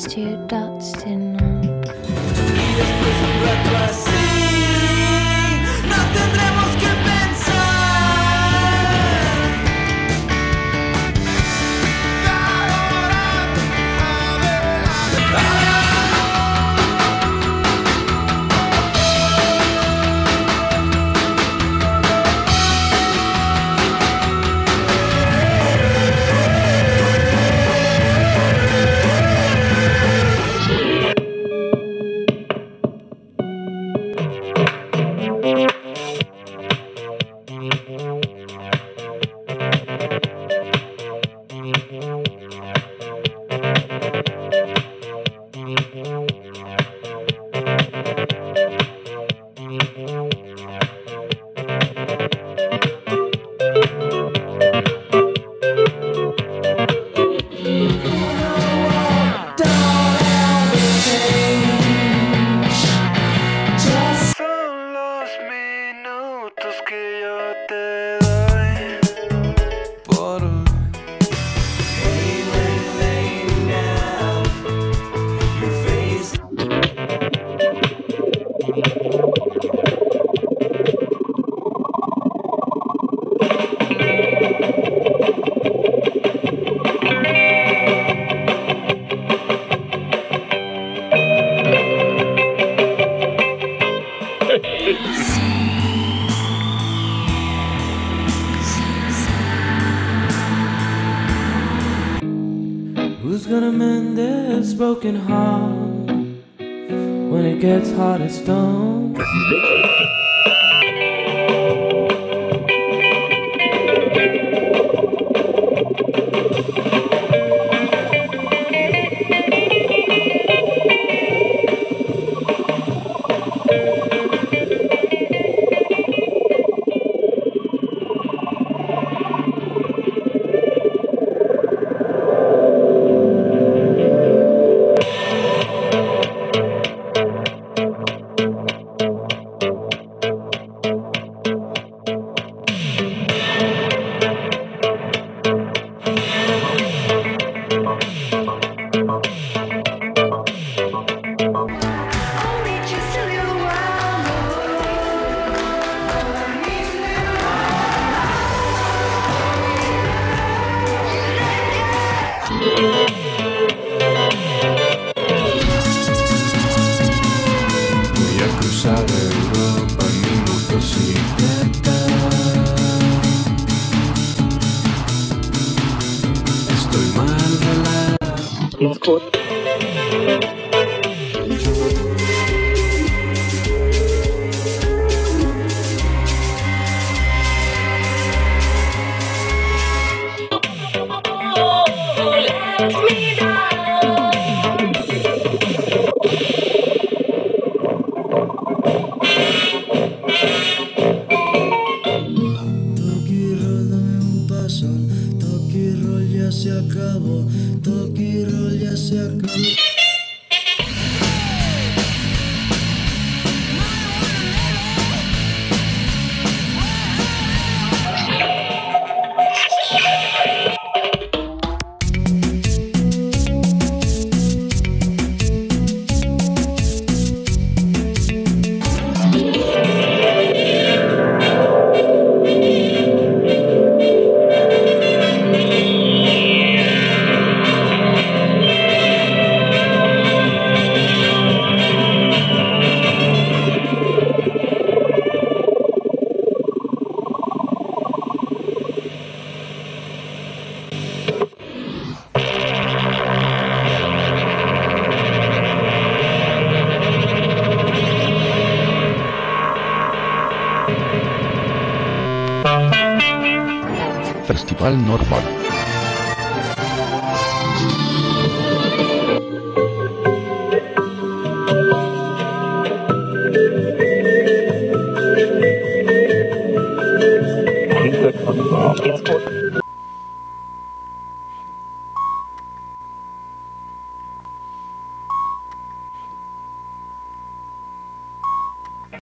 It's two dots to know. Who's gonna mend this broken heart when it gets hard as stone? It's cool. Se acabó, toque y roll ya se acabó. Festival normal. It's good.